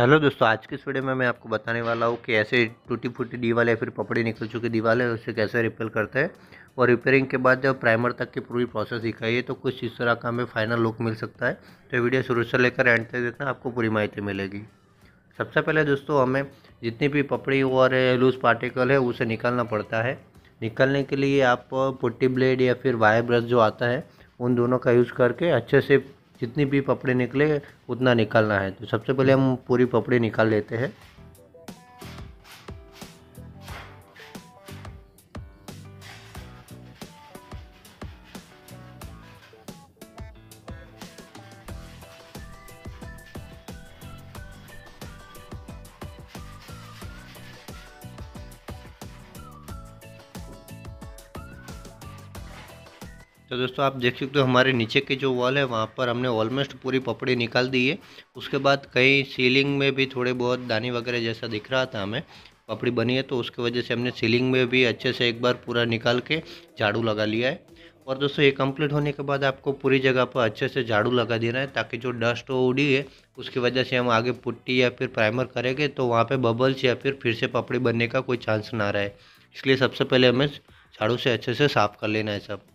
Hello दोस्तों, आज की इस वीडियो में मैं आपको बताने वाला हूँ कि ऐसे टूटी फूटी दीवार या फिर पपड़ी निकल चुकी दीवार है उसे कैसे रिपेयर करते हैं और रिपेयरिंग के बाद जब प्राइमर तक की पूरी प्रोसेस दिखाइए तो कुछ इस तरह का हमें फाइनल लुक मिल सकता है। तो वीडियो शुरू से लेकर एंड तक देखना, आपको पूरी माहिती मिलेगी। सबसे पहले दोस्तों, हमें जितनी भी पपड़ी और लूज पार्टिकल है उसे निकालना पड़ता है। निकालने के लिए आप पुट्टी ब्लेड या फिर वायर ब्रश जो आता है उन दोनों का यूज़ करके अच्छे से जितनी भी पपड़ी निकले उतना निकालना है। तो सबसे पहले हम पूरी पपड़ी निकाल लेते हैं। तो दोस्तों, आप देख सकते हो हमारे नीचे की जो वॉल है वहाँ पर हमने ऑलमोस्ट पूरी पपड़ी निकाल दी है। उसके बाद कहीं सीलिंग में भी थोड़े बहुत दाने वगैरह जैसा दिख रहा था हमें पपड़ी बनी है, तो उसकी वजह से हमने सीलिंग में भी अच्छे से एक बार पूरा निकाल के झाड़ू लगा लिया है। और दोस्तों, ये कंप्लीट होने के बाद आपको पूरी जगह पर अच्छे से झाड़ू लगा देना है ताकि जो डस्ट उड़ी है उसकी वजह से हम आगे पुट्टी या फिर प्राइमर करेंगे तो वहाँ पर बबल्स या फिर से पपड़ी बनने का कोई चांस ना रहे। इसलिए सबसे पहले हमें झाड़ू से अच्छे से साफ़ कर लेना है सब।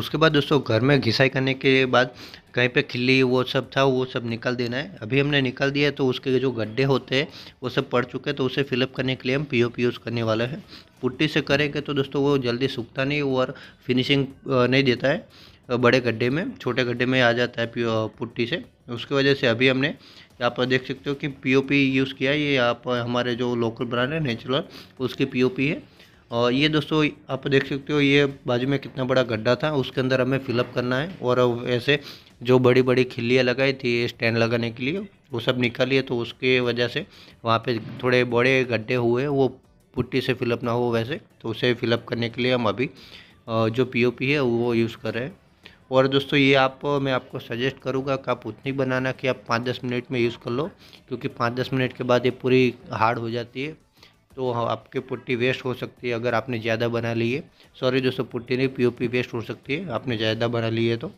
उसके बाद दोस्तों, घर में घिसाई करने के बाद कहीं पे खिल्ली वो सब था वो सब निकाल देना है। अभी हमने निकाल दिया है, तो उसके जो गड्ढे होते हैं वो सब पड़ चुके हैं, तो उसे फिलअप करने के लिए हम पीओपी यूज़ करने वाले हैं। पुट्टी से करेंगे तो दोस्तों वो जल्दी सूखता नहीं और फिनिशिंग नहीं देता है, बड़े गड्ढे में छोटे गड्ढे में आ जाता है पुट्टी से। उसकी वजह से अभी हमने आप देख सकते हो कि पीओपी यूज़ किया है। ये आप हमारे जो लोकल ब्रांड है नेचुरल, उसकी पीओपी है। और ये दोस्तों आप देख सकते हो ये बाजू में कितना बड़ा गड्ढा था, उसके अंदर हमें फिलअप करना है। और ऐसे जो बड़ी बड़ी खिल्लियाँ लगाई थी स्टैंड लगाने के लिए वो सब निकाली है, तो उसके वजह से वहाँ पे थोड़े बड़े गड्ढे हुए वो पुट्टी से फिलअप ना हो वैसे, तो उसे फिलअप करने के लिए हम अभी जो पीओपी है वो यूज़ कर रहे हैं। और दोस्तों, ये मैं आपको सजेस्ट करूँगा कि आप उतनी बनाना कि आप 5-10 मिनट में यूज़ कर लो, क्योंकि 5-10 मिनट के बाद ये पूरी हार्ड हो जाती है तो आपके पुट्टी वेस्ट हो सकती है अगर आपने ज़्यादा बना ली है। सॉरी दोस्तों, पुट्टी नहीं, पीओपी वेस्ट हो सकती है आपने ज़्यादा बना ली है तो।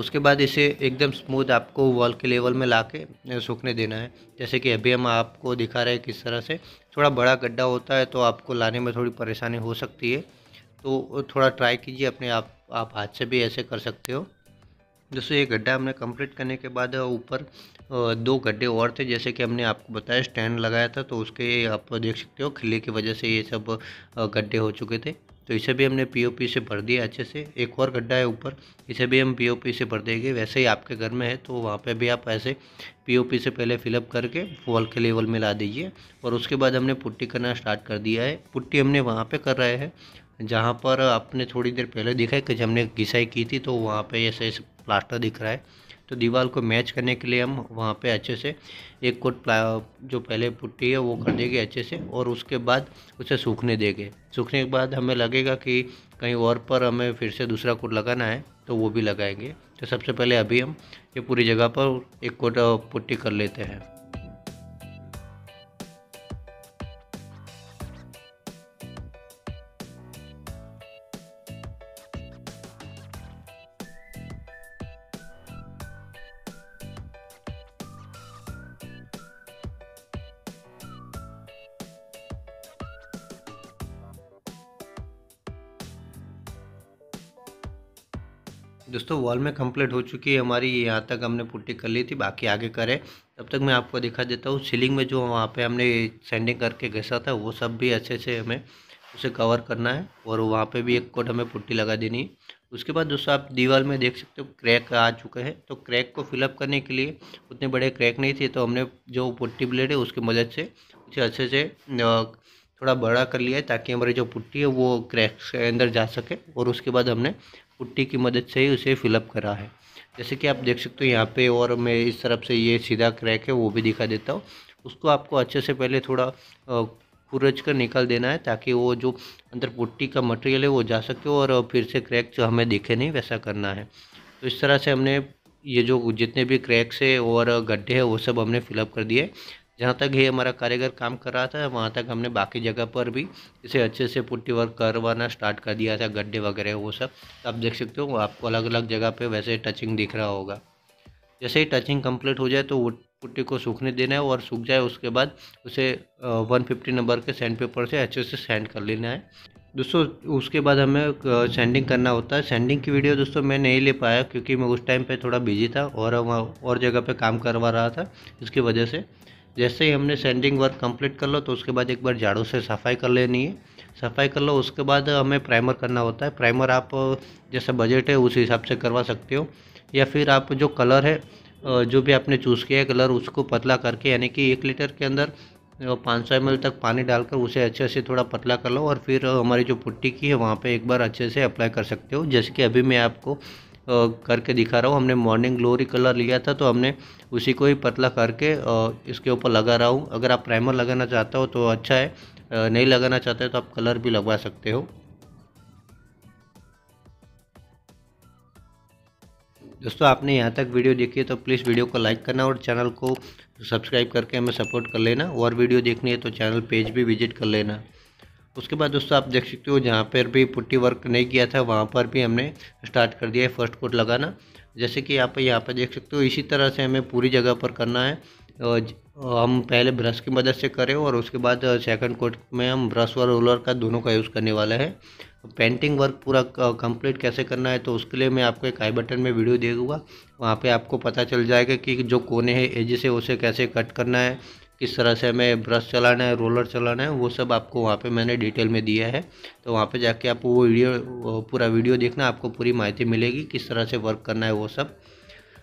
उसके बाद इसे एकदम स्मूथ आपको वॉल के लेवल में लाके सूखने देना है। जैसे कि अभी हम आपको दिखा रहे हैं किस तरह से थोड़ा बड़ा गड्ढा होता है तो आपको लाने में थोड़ी परेशानी हो सकती है, तो थोड़ा ट्राई कीजिए अपने आप हाथ से भी ऐसे कर सकते हो। दोस्तों, ये गड्ढा हमने कंप्लीट करने के बाद ऊपर 2 गड्ढे और थे, जैसे कि हमने आपको बताया स्टैंड लगाया था तो उसके आप देख सकते हो खिल्ली की वजह से ये सब गड्ढे हो चुके थे, तो इसे भी हमने पीओपी से भर दिया अच्छे से। एक और गड्ढा है ऊपर, इसे भी हम पीओपी से भर देंगे। वैसे ही आपके घर में है तो वहाँ पे भी आप ऐसे पीओपी से पहले फिलअप करके वॉल के लेवल में ला दीजिए। और उसके बाद हमने पुट्टी करना स्टार्ट कर दिया है। पुट्टी हमने वहाँ पे कर रहे हैं जहाँ पर आपने थोड़ी देर पहले देखा है कि जब हमने घिसाई की थी तो वहाँ पे ऐसे प्लास्टर दिख रहा है, तो दीवार को मैच करने के लिए हम वहाँ पे अच्छे से एक कोट जो पहले पुट्टी है वो कर देंगे अच्छे से। और उसके बाद उसे सूखने देंगे। सूखने के बाद हमें लगेगा कि कहीं और पर हमें फिर से दूसरा कोट लगाना है तो वो भी लगाएंगे। तो सबसे पहले अभी हम ये पूरी जगह पर एक कोट पुट्टी कर लेते हैं। दोस्तों, वॉल में कंप्लीट हो चुकी है हमारी, यहाँ तक हमने पुट्टी कर ली थी, बाकी आगे करें। तब तक मैं आपको दिखा देता हूँ सीलिंग में जो वहाँ पे हमने सैंडिंग करके घिसा था वो सब भी अच्छे से हमें उसे कवर करना है और वहाँ पे भी एक कोट हमें पुट्टी लगा देनी है। उसके बाद दोस्तों, आप दीवार में देख सकते हो क्रैक आ चुके हैं, तो क्रैक को फिलअप करने के लिए उतने बड़े क्रैक नहीं थे तो हमने जो पुट्टी ब्लेड है उसकी मदद से उसे अच्छे से थोड़ा बड़ा कर लिया है ताकि हमारी जो पुट्टी है वो क्रैक के अंदर जा सके। और उसके बाद हमने पुट्टी की मदद से ही उसे फिलअप करा है, जैसे कि आप देख सकते हो यहाँ पे। और मैं इस तरफ से ये सीधा क्रैक है वो भी दिखा देता हूँ, उसको आपको अच्छे से पहले थोड़ा खुरच कर निकाल देना है ताकि वो जो अंदर पुट्टी का मटेरियल है वो जा सके और फिर से क्रैक जो हमें दिखे नहीं वैसा करना है। तो इस तरह से हमने ये जो जितने भी क्रैक्स है और गड्ढे हैं वो सब हमने फिलअप कर दिए। जहाँ तक ये हमारा कारीगर काम कर रहा था वहाँ तक हमने बाकी जगह पर भी इसे अच्छे से पुट्टी वर्क करवाना स्टार्ट कर दिया था, गड्ढे वगैरह वो सब। तो आप देख सकते हो आपको अलग अलग जगह पे वैसे टचिंग दिख रहा होगा। जैसे ही टचिंग कंप्लीट हो जाए तो पुट्टी को सूखने देना है और सूख जाए उसके बाद उसे 150 नंबर के सैंड पेपर से अच्छे से सैंड कर लेना है। दोस्तों उसके बाद हमें सेंडिंग करना होता है। सेंडिंग की वीडियो दोस्तों मैं नहीं ले पाया क्योंकि मैं उस टाइम पे थोड़ा बिजी था और वहाँ और जगह पे काम करवा रहा था, इसकी वजह से। जैसे ही हमने सेंडिंग वर्क कंप्लीट कर लो तो उसके बाद एक बार झाड़ू से सफाई कर लेनी है। सफाई कर लो उसके बाद हमें प्राइमर करना होता है। प्राइमर आप जैसा बजट है उस हिसाब से करवा सकते हो, या फिर आप जो कलर है जो भी आपने चूज़ किया है कलर उसको पतला करके यानी कि 1 लीटर के अंदर 500 ml तक पानी डालकर उसे अच्छे से थोड़ा पतला कर लो और फिर हमारी जो पुट्टी की है वहाँ पे एक बार अच्छे से अप्लाई कर सकते हो। जैसे कि अभी मैं आपको करके दिखा रहा हूँ। हमने मॉर्निंग ग्लोरी कलर लिया था तो हमने उसी को ही पतला करके इसके ऊपर लगा रहा हूँ। अगर आप प्राइमर लगाना चाहते हो तो अच्छा है, नहीं लगाना चाहते हो तो आप कलर भी लगवा सकते हो। दोस्तों आपने यहाँ तक वीडियो देखी है तो प्लीज़ वीडियो को लाइक करना और चैनल को सब्सक्राइब करके हमें सपोर्ट कर लेना, और वीडियो देखनी है तो चैनल पेज भी विजिट कर लेना। उसके बाद दोस्तों आप देख सकते हो जहाँ पर भी पुट्टी वर्क नहीं किया था वहाँ पर भी हमने स्टार्ट कर दिया है फर्स्ट कोट लगाना। जैसे कि आप यहाँ पर देख सकते हो, इसी तरह से हमें पूरी जगह पर करना है। हम पहले ब्रश की मदद से करें और उसके बाद सेकंड कोट में हम ब्रश और रोलर का दोनों का यूज़ करने वाले हैं। पेंटिंग वर्क पूरा कंप्लीट कैसे करना है तो उसके लिए मैं आपको एक आई बटन में वीडियो दे दूँगा, वहाँ पे आपको पता चल जाएगा कि जो कोने हैं एजेस है उसे कैसे कट करना है, किस तरह से हमें ब्रश चलाना है, रोलर चलाना है, वो सब आपको वहाँ पे मैंने डिटेल में दिया है। तो वहाँ पे जाके आप वो वीडियो पूरा वीडियो देखना, आपको पूरी माहिती मिलेगी किस तरह से वर्क करना है वो सब।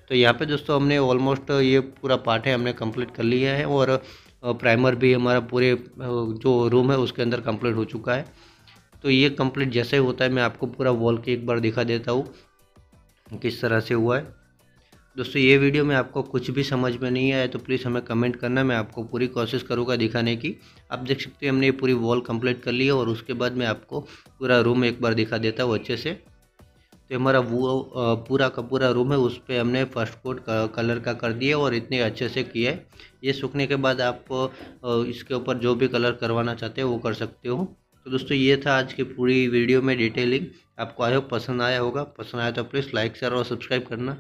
तो यहाँ पे दोस्तों हमने ऑलमोस्ट ये पूरा पार्ट है हमने कंप्लीट कर लिया है और प्राइमर भी हमारा पूरे जो रूम है उसके अंदर कंप्लीट हो चुका है। तो ये कंप्लीट जैसे होता है मैं आपको पूरा वॉल के एक बार दिखा देता हूँ किस तरह से हुआ है। दोस्तों ये वीडियो में आपको कुछ भी समझ में नहीं आया तो प्लीज़ हमें कमेंट करना, मैं आपको पूरी कोशिश करूँगा दिखाने की। आप देख सकते हैं हमने ये पूरी वॉल कंप्लीट कर ली है और उसके बाद मैं आपको पूरा रूम एक बार दिखा देता हूँ अच्छे से। तो हमारा वो पूरा का पूरा रूम है उस पर हमने फर्स्ट कोट कलर का कर दिया और इतने अच्छे से किया है। ये सूखने के बाद आप इसके ऊपर जो भी कलर करवाना चाहते हो वो कर सकते हो। तो दोस्तों ये था आज की पूरी वीडियो में डिटेलिंग, आपको आई होप पसंद आया होगा। पसंद आया तो प्लीज़ लाइक शेयर और सब्सक्राइब करना।